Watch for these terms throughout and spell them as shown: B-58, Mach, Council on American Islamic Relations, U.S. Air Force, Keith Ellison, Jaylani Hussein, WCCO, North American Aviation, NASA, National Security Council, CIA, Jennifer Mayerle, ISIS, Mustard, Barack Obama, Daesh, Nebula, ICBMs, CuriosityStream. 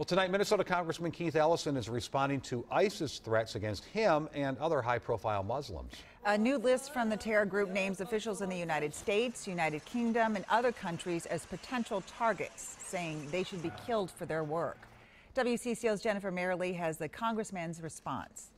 Well, tonight, Minnesota Congressman Keith Ellison is responding to ISIS threats against him and other high-profile Muslims. A new list from the terror group names officials in the United States, United Kingdom, and other countries as potential targets, saying they should be killed for their work. WCCO's Jennifer Mayerle has the congressman's response.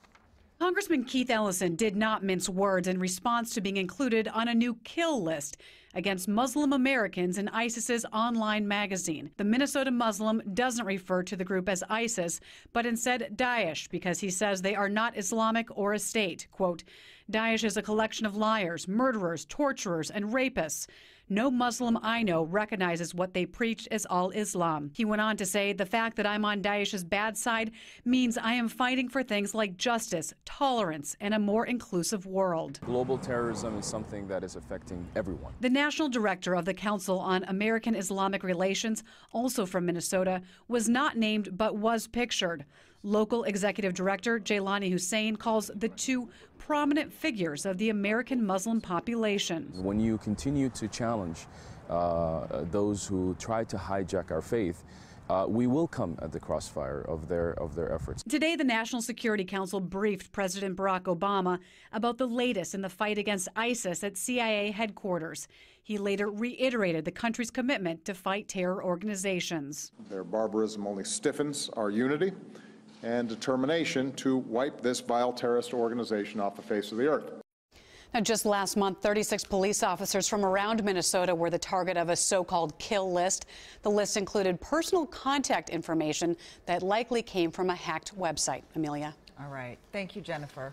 Congressman Keith Ellison did not mince words in response to being included on a new kill list against Muslim Americans in ISIS's online magazine. The Minnesota Muslim doesn't refer to the group as ISIS, but instead Daesh, because he says they are not Islamic or a state. Quote, Daesh is a collection of liars, murderers, torturers, and rapists. No Muslim I know recognizes what they preach as all Islam. He went on to say, the fact that I'm on Daesh's bad side means I am fighting for things like justice, tolerance, and a more inclusive world. Global terrorism is something that is affecting everyone. The national director of the Council on American Islamic Relations, also from Minnesota, was not named but was pictured. Local executive director Jaylani Hussein calls the two prominent figures of the American Muslim population. When you continue to challenge those who try to hijack our faith, we will come at the crossfire of their efforts. Today, the National Security Council briefed President Barack Obama about the latest in the fight against ISIS at CIA headquarters. He later reiterated the country's commitment to fight terror organizations. Their barbarism only stiffens our unity and determination to wipe this vile terrorist organization off the face of the earth. Now, just last month, 36 police officers from around Minnesota were the target of a so-called kill list. The list included personal contact information that likely came from a hacked website. Amelia. All right. Thank you, Jennifer.